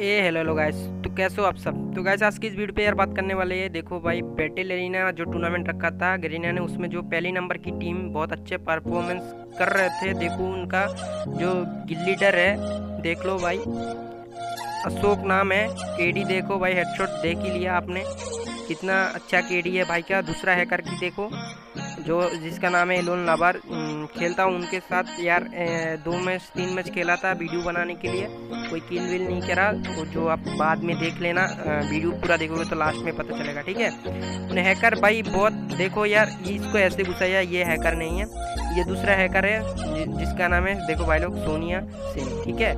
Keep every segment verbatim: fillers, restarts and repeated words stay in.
ए hello hello guys, तो कैसे हो आप सब। तो गाइस आज की इस वीडियो पे यार बात करने वाले हैं, देखो भाई बैटल एरिना जो टूर्नामेंट रखा था गरेना ने, उसमें जो पहले नंबर की टीम बहुत अच्छे परफॉर्मेंस कर रहे थे। देखो उनका जो लीडर है, देख लो भाई, अशोक नाम है, केडी देखो भाई हेडशॉट देख ही लिया आपने, कितना अच्छा केडी है भाई का। दूसरा हैकर की देखो जो जिसका नाम है लोन लवर, खेलता हूँ उनके साथ यार, दो मैच तीन मैच खेला था वीडियो बनाने के लिए, कोई किल विल नहीं करा, तो जो आप बाद में देख लेना, वीडियो पूरा देखोगे तो लास्ट में पता चलेगा, ठीक है। उन्हें हैकर भाई बहुत देखो यार, इसको ऐसे घुसाया, ये हैकर नहीं है, ये दूसरा हैकर है जिसका नाम है देखो भाई लोग सोनिया सिंह, ठीक है।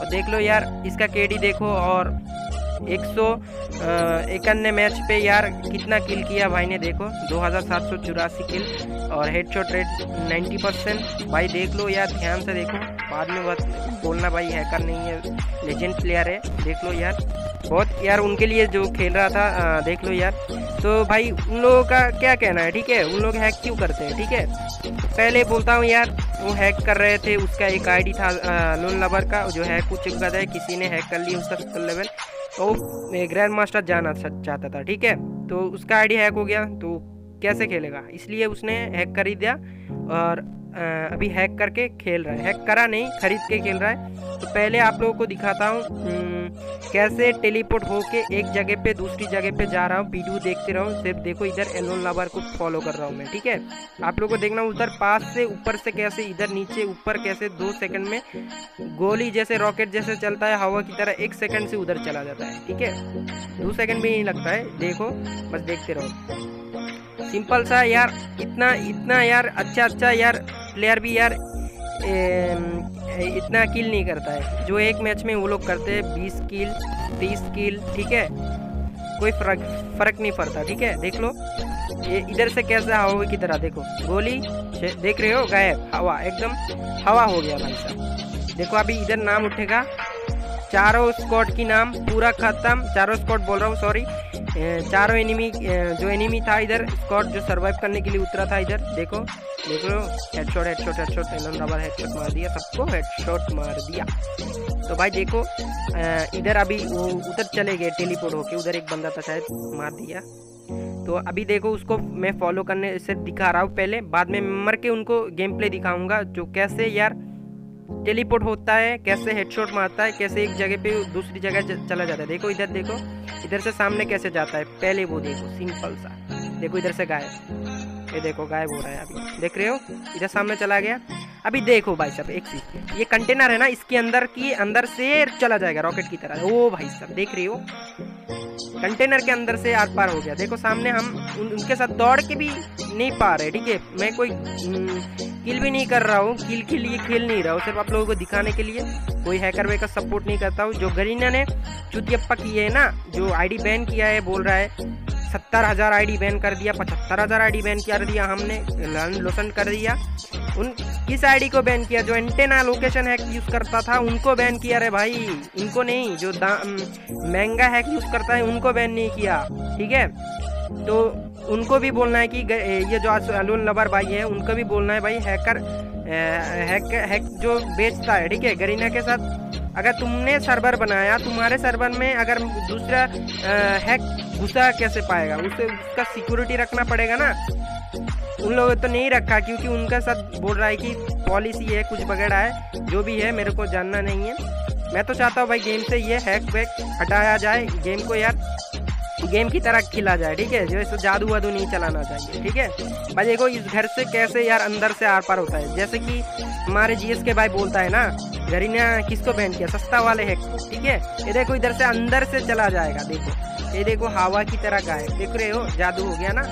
और देख लो यार इसका केडी देखो, और एक सौ इक्यानवे मैच पे यार कितना किल किया भाई ने, देखो दो हज़ार सात सौ चौरासी किल, और हेडशॉट रेट नब्बे परसेंट भाई। देख लो यार ध्यान से देखो, बाद में बस बोलना भाई हैकर नहीं है, लेजेंड प्लेयर है। देख लो यार बहुत यार उनके लिए जो खेल रहा था, आ, देख लो यार। तो भाई उन लोगों का क्या कहना है, ठीक है, उन लोग हैक क्यों करते हैं, ठीक है। पहले बोलता हूँ यार, वो हैक कर रहे थे, उसका एक आईडी था लोन लवर का जो हैक हो चुका था, किसी ने हैक कर लिया उसका सत्तर लेवल, तो ग्रैंड मास्टर जाना चाहता था, ठीक है, तो उसका आईडी हैक हो गया, तो कैसे खेलेगा, इसलिए उसने हैक कर ही दिया। और अभी हैक करके खेल रहा है, हैक करा नहीं खरीद के खेल रहा है। तो पहले आप लोगों को दिखाता हूँ कैसे टेलीपोर्ट होके एक जगह पे दूसरी जगह पे जा रहा हूँ, वीडियो देखते रहो सिर्फ। देखो इधर एलोन लवर को फॉलो कर रहा हूँ मैं, ठीक है, आप लोगों को देखना, उधर पास से ऊपर से कैसे इधर नीचे ऊपर कैसे दो सेकंड में गोली जैसे रॉकेट जैसे चलता है हवा की तरह, एक सेकंड से उधर चला जाता है, ठीक है, दो सेकंड भी नहीं लगता है, देखो बस देखते रहो। सिंपल सा यार, इतना इतना यार अच्छा अच्छा यार प्लेयर भी यार ए, इतना किल नहीं करता है, जो एक मैच में वो लोग करते हैं बीस किल तीस किल, ठीक है, कोई फर्क फर्क नहीं पड़ता, ठीक है। देख लो ये इधर से कैसे हवा की तरह, देखो गोली देख रहे हो, गायब हवा, एकदम हवा हो गया भाई साहब। देखो अभी इधर नाम उठेगा चारों स्क्वाड की, नाम पूरा खत्म, चारों स्क्वाड बोल रहा हूँ, सॉरी चारों एनिमी, जो एनिमी था इधर स्क्वाड जो सर्वाइव करने के लिए उतरा था इधर, देखो देख लो हेडशॉट हेडशॉट हेडशॉट एलन रबर हेडशॉट मार दिया सबको, हेडशॉट मार दिया। तो भाई देखो इधर अभी वो उधर चले गए टेलीपोर्ट होके, उधर एक बंदा था शायद, मार दिया। तो अभी देखो उसको मैं फॉलो करने से दिखा रहा हूँ, पहले बाद में मर के उनको गेम प्ले दिखाऊंगा, जो कैसे यार टेलीपोर्ट होता है, कैसे हेडशॉट मारता है, कैसे एक जगह पे दूसरी जगह चला जाता है। देखो इधर देखो इधर से सामने कैसे जाता है, पहले वो देखो सिंपल सा, देखो इधर से गायब, ये देखो गायब हो रहा है अभी, देख रहे हो इधर सामने चला गया। अभी देखो भाई साहब एक चीज, ये कंटेनर है ना, इसके अंदर की अंदर से चला जाएगा रॉकेट की तरह, ओ भाई साहब देख रहे हो कंटेनर के अंदर से आर पार हो गया। देखो सामने हम उन, उनके साथ दौड़ के भी नहीं पा रहे, ठीक है, मैं कोई किल भी नहीं कर रहा हूँ, किल के लिए खेल नहीं रहा हूँ, सिर्फ आप लोगों को दिखाने के लिए, कोई हैकर वे का सपोर्ट नहीं करता हूँ। जो गरेना ने चुतियप्पा किए है ना, जो आईडी बैन किया है, बोल रहा है सत्तर हज़ार आई डी बैन कर दिया, पचहत्तर हज़ार आई डी बैन कर दिया हमने, लोसन कर दिया। उन किस आई डी को बैन किया, जो एंटेना लोकेशन हैक यूज़ करता था उनको बैन किया रे भाई, उनको नहीं, जो महंगा हैक यूज़ करता है उनको बैन नहीं किया, ठीक है। तो उनको भी बोलना है कि ये जो लोन लवर भाई है, उनको भी बोलना है भाई हैकर हैक हैक जो बेचता है, ठीक है, गरेना के साथ, अगर तुमने सर्वर बनाया, तुम्हारे सर्वर में अगर दूसरा हैक घुसा कैसे पाएगा, उसे उसका सिक्योरिटी रखना पड़ेगा ना। उन लोगों तो नहीं रखा, क्योंकि उनका सब बोल रहा है कि पॉलिसी है, कुछ वगैरह है, जो भी है मेरे को जानना नहीं है। मैं तो चाहता हूँ भाई गेम से ये हैक वैक हटाया जाए, गेम को यार गेम की तरह खेला जाए, ठीक है, जैसे जादू वादू नहीं चलाना चाहिए, ठीक है। भाई देखो इस घर से कैसे यार अंदर से आर पार होता है, जैसे कि हमारे जीएसके भाई बोलता है ना, गरेना किसको बैन किया, सस्ता वाले है, ठीक है। ये देखो इधर से अंदर से चला जाएगा, देखो ये देखो हवा की तरह का है, देख रहे हो जादू हो गया ना,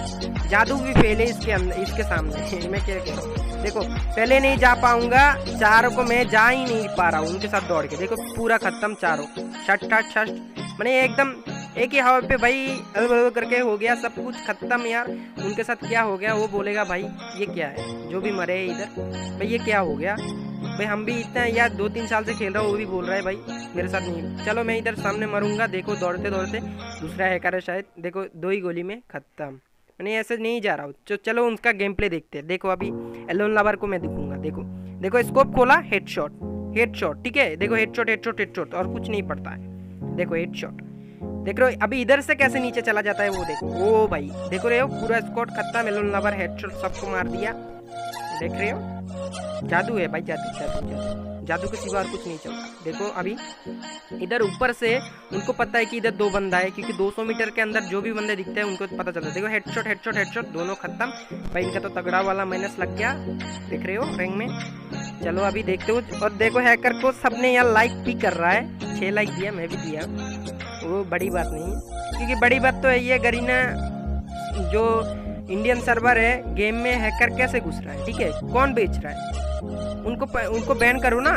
जादू भी फेले इसके अंदर, इसके सामने मैं क्या कह रहा हूँ, देखो पहले नहीं जा पाऊंगा, चारों को मैं जा ही नहीं पा रहा हूँ उनके साथ दौड़ के, देखो पूरा खत्म चारों, छठ ठठ छठ, मैंने एकदम एक ही हवा पे भाई अलग करके हो गया सब कुछ खत्म यार। उनके साथ क्या हो गया, वो बोलेगा भाई ये क्या है, जो भी मरे इधर भाई ये क्या हो गया भाई, हम भी इतना यार दो तीन साल से खेल रहा हूँ, वो भी बोल रहा है भाई मेरे साथ नहीं, चलो मैं इधर सामने मरूंगा। देखो दौड़ते दौड़ते दूसरा हैकर है शायद, देखो दो ही गोली में खत्म, मैंने ऐसे नहीं जा रहा हूँ, चलो उनका गेम प्ले देखते हैं। देखो अभी एलोन लवर को मैं दिखूंगा, देखो देखो स्कोप खोला, हेड शॉट हेड शॉट, ठीक है, देखो head shot head shot head shot, और कुछ नहीं पड़ता है, देखो हेड शॉट, देख रहे हो अभी इधर से कैसे नीचे चला जाता है वो देखो, ओ भाई देखो रहे हो पूरा स्क्वाड खत्म है, लोन लवर हेड शॉट सबको मार दिया, देख रहे हो जादू है भाई, जादू जादू जादू जादू के सिवा और कुछ नहीं चलता। देखो अभी इधर ऊपर से उनको पता है कि इधर दो बंदा है, क्योंकि दो सौ मीटर के अंदर जो भी बंदे दिखते हैं उनको पता चलता है। देखो हेडशॉट हेडशॉट हेडशॉट दोनों खत्म भाई, इनका तो तगड़ा वाला माइनस लग गया, देख रहे हो रैंक में। चलो अभी देखते हो, और देखो हैकर को सबने यहाँ लाइक भी कर रहा है, छः लाइक दिया, मैं भी दिया, वो बड़ी बात नहीं है, क्योंकि बड़ी बात तो है ये गरीना जो इंडियन सर्वर है गेम में हैकर कैसे घुस रहा है, ठीक है, कौन बेच रहा है, उनको प, उनको बैन करो ना,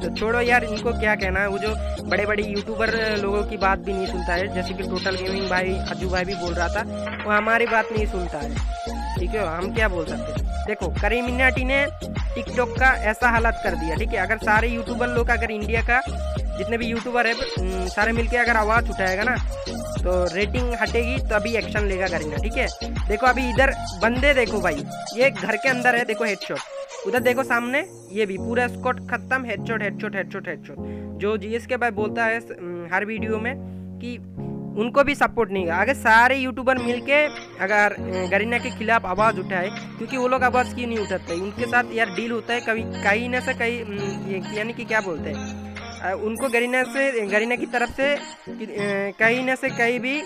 तो छोड़ो यार इनको क्या कहना है। वो जो बड़े बड़े यूट्यूबर लोगों की बात भी नहीं सुनता है, जैसे कि टोटल गेमिंग भाई अजू भाई भी बोल रहा था, वो हमारी बात नहीं सुनता है, ठीक है, हम क्या बोल सकते हैं। देखो CarryMinati ने टिकटॉक का ऐसा हालत कर दिया, ठीक है, अगर सारे यूट्यूबर लोग अगर इंडिया का जितने भी यूट्यूबर है सारे मिलके अगर आवाज़ उठाएगा ना तो रेटिंग हटेगी, तो अभी एक्शन लेगा करेंगे, ठीक है। देखो अभी इधर बंदे देखो भाई, ये घर के अंदर है, देखो हेडशॉट, उधर देखो सामने, ये भी पूरा स्कॉट खत्म, हेडशॉट हेडशॉट हेडशॉट हेडशॉट। जो जीएसके भाई बोलता है हर वीडियो में कि उनको भी सपोर्ट नहीं है, अगर सारे यूट्यूबर मिलके अगर गरेना के खिलाफ आवाज़ उठाए, क्योंकि वो लोग आवाज़ क्यों नहीं उठाते, उनके साथ यार डील होता है कभी कहीं ना से कहीं, यानी कि क्या बोलते हैं उनको गरेना से गरेना की तरफ से कहीं ना से कहीं भी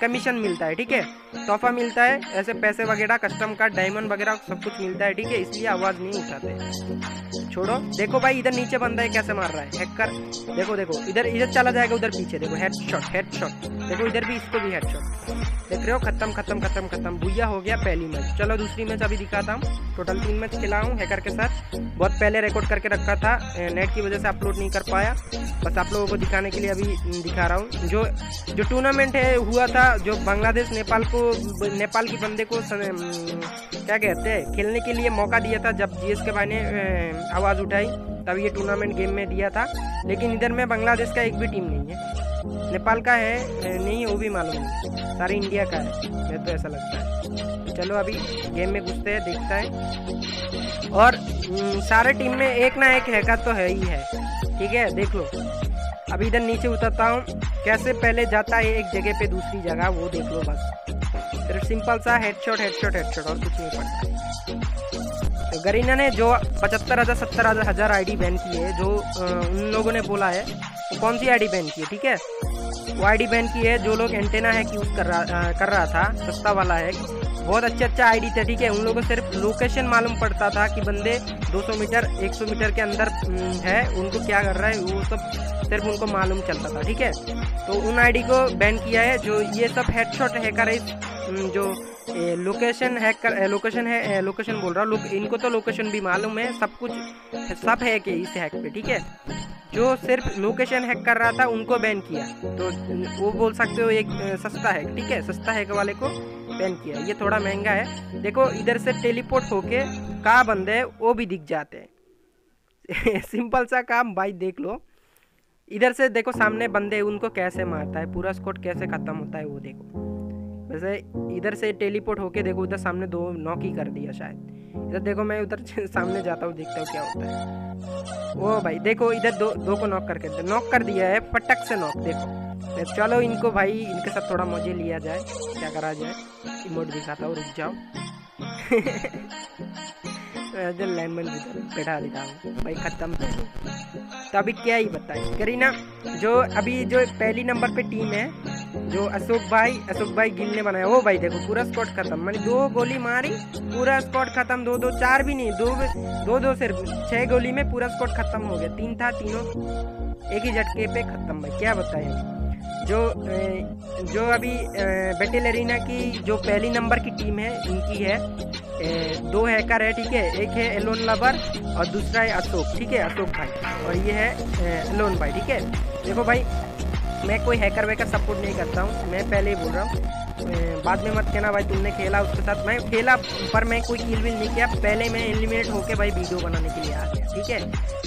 कमीशन मिलता है, ठीक है, तोहफा मिलता है, ऐसे पैसे वगैरह कस्टम कार्ड डायमंड वगैरह सब कुछ मिलता है, ठीक है, इसलिए आवाज़ नहीं उठाते। छोड़ो देखो भाई इधर नीचे बंदा है कैसे मार रहा है हैकर, देखो देखो इधर इधर चला जाएगा उधर पीछे, देखो हेडशॉट हेडशॉट, देखो इधर भी इसको भी हेडशॉट, देख रहे हो खत्म खत्म खत्म खत्म, भूया हो गया पहली मैच। चलो दूसरी मैच अभी दिखाता हूँ, टोटल तीन मैच खेला हूँ हैकर के साथ, बहुत पहले रिकॉर्ड करके रखा था, नेट की वजह से अपलोड नहीं कर पाया, बस आप लोगों को दिखाने के लिए अभी दिखा रहा हूँ। जो जो टूर्नामेंट है हुआ था, जो बांग्लादेश नेपाल को नेपाल के बंदे को क्या कहते हैं खेलने के लिए मौका दिया था, जब जीएसके भाई ने आवाज़ उठाई तब ये टूर्नामेंट गेम में दिया था, लेकिन इधर में बांग्लादेश का एक भी टीम नहीं है, नेपाल का है नहीं वो भी मालूम नहीं, सारे इंडिया का है, मुझे तो ऐसा लगता है। चलो अभी गेम में घुसते हैं, देखता है, और सारे टीम में एक ना एक हैकर तो है ही है, ठीक है। देख लो अभी इधर नीचे उतरता हूँ, कैसे पहले जाता है एक जगह पे दूसरी जगह, वो देख लो, बस सिर्फ सिंपल सा हेडशॉट हेडशॉट हेडशॉट और कुछ नहीं पड़ता। तो गरेना ने जो पचहत्तर हज़ार सत्तर हज़ार आई डी बैन की है, जो उन लोगों ने बोला है, तो कौन सी आई डी बैन की है, ठीक है, वो आई डी बैन की है जो लोग एंटेना हैक यूज़ कर रहा कर रहा था, सस्ता वाला है, बहुत अच्छे अच्छे आईडी थे, ठीक है, उन लोगों को सिर्फ लोकेशन मालूम पड़ता था कि बंदे दो सौ मीटर एक सौ मीटर के अंदर है, उनको क्या कर रहा है वो सब सिर्फ उनको मालूम चलता था, ठीक है, तो उन आईडी को बैन किया है। जो ये सब हेडशॉट हैकर है, जो लोकेशन हैकर लोकेशन है लोकेशन बोल रहा हूँ, इनको तो लोकेशन भी मालूम है, सब कुछ सब है कि इस हैक पे, ठीक है, जो सिर्फ लोकेशन हैक कर रहा था उनको बैन किया, तो वो बोल सकते हो एक सस्ता हैक, ठीक है, सस्ता हैक वाले को बैन किया, ये थोड़ा महंगा है। देखो इधर से टेलीपोर्ट होके कहाँ बंदे है वो भी दिख जाते हैं सिंपल सा काम भाई, देख लो इधर से, देखो सामने बंदे उनको कैसे मारता है, पूरा स्क्वाड कैसे खत्म होता है वो देखो, वैसे इधर से टेलीपोर्ट होके देखो उधर सामने दो नॉक ही कर दिया शायद, इधर देखो मैं उधर सामने जाता हूँ, देखता हूँ क्या होता है। ओ भाई देखो इधर दो दो को नॉक करके नॉक कर दिया है, फटक से नॉक, देखो चलो इनको भाई इनके साथ थोड़ा मजे लिया जाए, क्या करा जाए, इमोट दिखाता हूँ, रुक जाओ लाइनमैन बैठा देता हूँ भाई, खत्म। तो अभी क्या ही बताए गरेना, जो अभी जो पहली नंबर पे टीम है जो अशोक भाई अशोक भाई गिल ने बनाया, वो भाई देखो पूरा स्क्वाड खत्म, मैंने दो गोली मारी पूरा स्क्वाड खत्म, दो दो चार भी नहीं, दो दो दो सिर्फ छह गोली में पूरा स्क्वाड खत्म हो गया, तीन था तीनों एक ही झटके पे खत्म, भाई क्या बताया। जो जो अभी बैटल एरिना की जो पहली नंबर की टीम है इनकी है दो हैकर है, ठीक है, एक है लोन लवर और दूसरा है अशोक, ठीक है, अशोक भाई, और ये है लोन भाई, ठीक है। देखो भाई मैं कोई हैकर वैकर सपोर्ट नहीं करता हूँ, मैं पहले ही बोल रहा हूँ, बाद में मत कहना भाई तुमने खेला उसके साथ, मैं खेला पर मैं कोई किल विल नहीं किया, पहले मैं एलिमिनेट होके भाई वीडियो बनाने के लिए आ गया, ठीक है,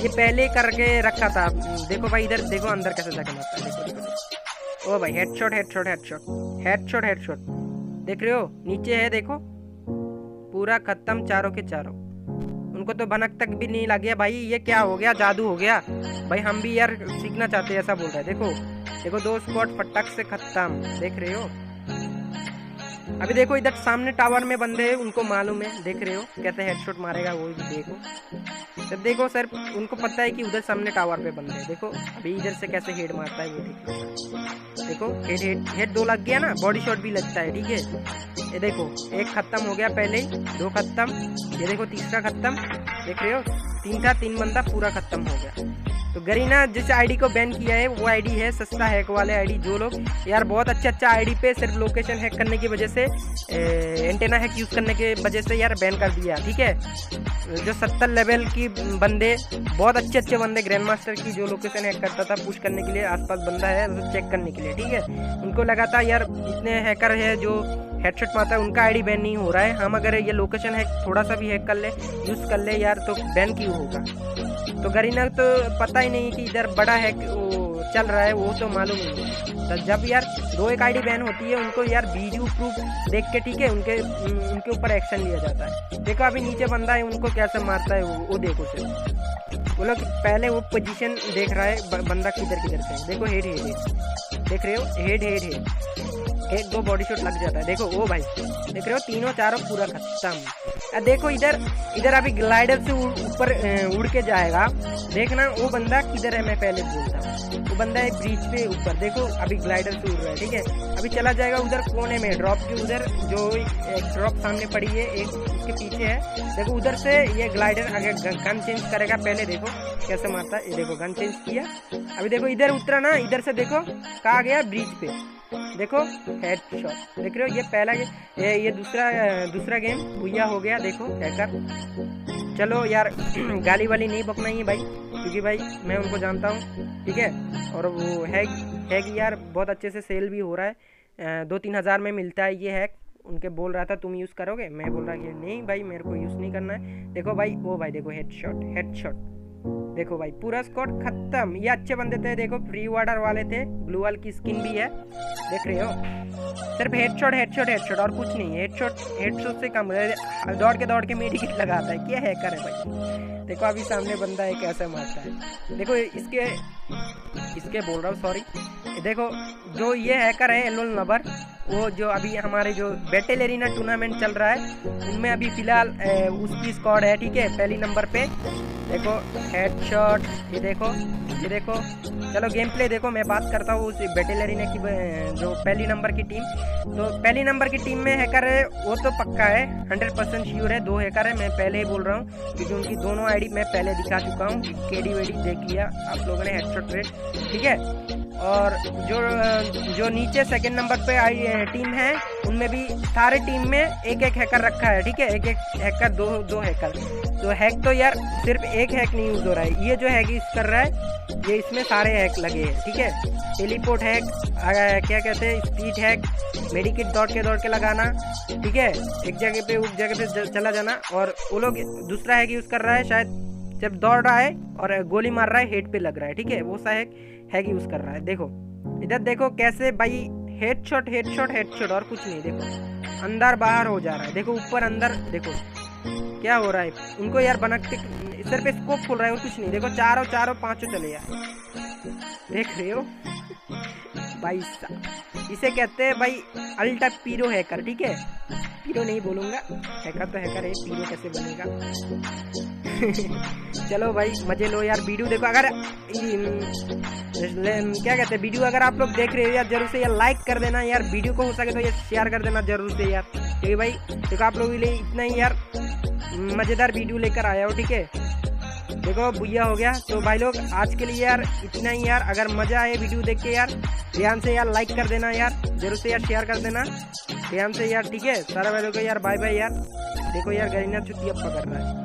ये पहले करके रखा था। देखो भाई इधर देखो अंदर कैसे जाके मारता है, देखो देखो ओ भाई headshot headshot headshot headshot headshot, देख रहे हो नीचे है, देखो पूरा खत्म चारों के चारों, उनको तो भनक तक भी नहीं लग गया भाई, ये क्या हो गया, जादू हो गया भाई, हम भी यार सीखना चाहते हैं ऐसा बोल रहा है। देखो देखो दो स्पॉट फटक से खत्म, देख रहे हो। अभी देखो इधर सामने टावर में बंदे हैं, उनको मालूम है, देख रहे हो कैसे हेडशॉट मारेगा वो भी। देखो जब देखो सर उनको पता है कि उधर सामने टावर पे बंदे हैं। देखो अभी इधर से कैसे हेड मारता है वो, देखो देखो हेड हेड हेड दो लग गया ना, बॉडी शॉट भी लगता है, ठीक है। ये देखो एक खत्म हो गया पहले ही, दो खत्म, ये देखो तीसरा खत्म, देख रहे हो तीन का तीन बंदा पूरा खत्म हो गया। तो गरीना जिस आईडी को बैन किया है वो आईडी है सस्ता हैक वाले आईडी। जो लोग यार बहुत अच्छा अच्छा आईडी पे सिर्फ लोकेशन हैक करने की वजह से ए, एंटेना हैक यूज़ करने के वजह से यार बैन कर दिया, ठीक है। जो सत्तर लेवल की बंदे, बहुत अच्छे अच्छे बंदे ग्रैंड मास्टर की जो लोकेशन हैक करता था पुश करने के लिए, आसपास बंदा है तो चेक करने के लिए, ठीक है। उनको लगा था यार इतने हैकर है जो हेडशॉट मारता है, उनका आईडी बैन नहीं हो रहा है। हम अगर ये लोकेशन हैक थोड़ा सा भी हैक कर ले, यूज़ कर ले यार, तो बैन क्यों होगा। तो गरीना तो पता ही नहीं कि इधर बड़ा हैक चल रहा है, वो तो मालूम नहीं है। तो जब यार दो एक आईडी बैन होती है उनको यार वीडियो प्रूफ देख के, ठीक है, उनके उनके ऊपर एक्शन लिया जाता है। देखो अभी नीचे बंदा है, उनको कैसे मारता है वो, वो देखो सिर्फ वो लोग पहले वो पोजीशन देख रहा है बंदा किधर किधर से। देखो हेड हेड हेड, देख रहे हो हेड हेड हेड, एक दो बॉडी शॉट लग जाता है। देखो ओ भाई, देख रहे हो तीनों चारों पूरा खत्म। देखो इधर इधर अभी ग्लाइडर से ऊपर उड़ के जाएगा, देखना वो बंदा किधर है, मैं पहले बोलता हूँ। वो बंदा एक ब्रिज पे ऊपर, देखो अभी ग्लाइडर से उड़ रहा है, ठीक है। अभी चला जाएगा उधर कोने में ड्रॉप के उधर, जो एक ड्रॉप सामने पड़ी है एक उसके पीछे है, देखो उधर से ये ग्लाइडर अगर गन चेंज करेगा पहले, देखो कैसे मारता है। ये देखो गन चेंज किया, अभी देखो इधर उतरा ना, इधर से देखो कहाँ गया ब्रिज पे, देखो हेडशॉट, देख रहे हो। ये पहला ये ये दूसरा दूसरा गेम भुया हो गया, देखो हैकर। चलो यार गाली वाली नहीं बकना ही भाई, क्योंकि भाई मैं उनको जानता हूँ, ठीक है। और वो हैक हैक यार बहुत अच्छे से सेल भी हो रहा है, दो तीन हज़ार में मिलता है ये हैक। उनके बोल रहा था तुम यूज़ करोगे, मैं बोल रहा कि नहीं भाई मेरे को यूज़ नहीं करना है। देखो भाई वो भाई, देखो हेडशॉट हेडशॉट, देखो भाई पूरा स्क्वाड खत्म। ये अच्छे बंदे थे, देखो फ्री वाटर वाले थे, ब्लू वाल की स्किन भी है, देख रहे हो। सिर्फ हेडशॉट हेडशॉट हेडशॉट और कुछ नहीं, हेडशॉट हेडशॉट से कम दौड़ के दौड़ के मेडिकेट लगाता है, क्या हैकर है भाई। देखो अभी सामने बंदा है कैसे मारता है, देखो इसके इसके बोल रहा हूँ सॉरी। देखो जो ये हैकर है लोन लवर, वो जो अभी हमारे जो बैटल एरिना टूर्नामेंट चल रहा है उनमें अभी फिलहाल उसकी स्क्वाड है, ठीक है, पहली नंबर पे। देखो हेडशॉट, ये देखो ये देखो। चलो गेम प्ले देखो, मैं बात करता हूँ उस बैटल एरिना की जो पहली नंबर की टीम। तो पहली नंबर की टीम में हैकर है वो तो पक्का है, हंड्रेड परसेंट श्योर है। दो हैकर है, मैं पहले ही बोल रहा हूँ, क्योंकि उनकी दोनों आईडी मैं पहले दिखा चुका हूँ, के डी वेडी देख लिया आप लोगों ने, हेडशॉट रेट, ठीक है। और जो जो नीचे सेकेंड नंबर पे आई टीम है उनमें भी सारे टीम में एक एक हैकर रखा है, ठीक है, एक एक हैकर, दो दो हैकर। तो हैक तो यार सिर्फ एक हैक नहीं यूज हो रहा है, ये जो हैक यूज कर रहा है ये इसमें सारे हैक लगे हैं, ठीक है। टेलीपोर्ट हैक, क्या कहते हैं स्पीड हैक, मेडिकेट दौड़ के दौड़ के लगाना, ठीक है, एक जगह पे उस जगह पे चला जाना। और वो लोग दूसरा हैक यूज कर रहा है, शायद जब दौड़ रहा है और गोली मार रहा है हेड पे लग रहा है, ठीक है, वो सा हैक यूज कर रहा है। देखो इधर देखो कैसे भाई, हेडशॉट हेडशॉट हेडशॉट और कुछ नहीं। देखो अंदर बाहर हो जा रहा है, देखो ऊपर अंदर, देखो क्या हो रहा है उनको यार, बनकते सिर्फ स्कोप खोल रहा है और कुछ नहीं। देखो चारों चारों पांचों चले यार, देख रहे हो भाई साहब, इसे कहते हैं भाई अल्टा पीरो हैकर, ठीक है। पीरो नहीं बोलूंगा, हैकर तो हैकर है, पीरो कैसे बनेगा। चलो भाई मजे लो यार वीडियो देखो। अगर क्या कहते हैं वीडियो अगर आप लोग देख रहे हो यार, जरूर से यार लाइक कर देना यार, वीडियो को हो सके तो यार शेयर कर देना जरूर से यार, ठीक है भाई। देखो आप लोगों के लिए इतना ही यार मज़ेदार वीडियो लेकर आया हो, ठीक है। देखो भुया हो गया। तो भाई लोग आज के लिए यार इतना ही यार, अगर मज़ा आए वीडियो देख के यार ध्यान से यार लाइक कर देना यार, जरूर से यार शेयर कर देना ध्यान से यार, ठीक है। सारा भाई लोग यार बाय बाय यार। देखो यार गरीना चुतिया पकड़ रहा है।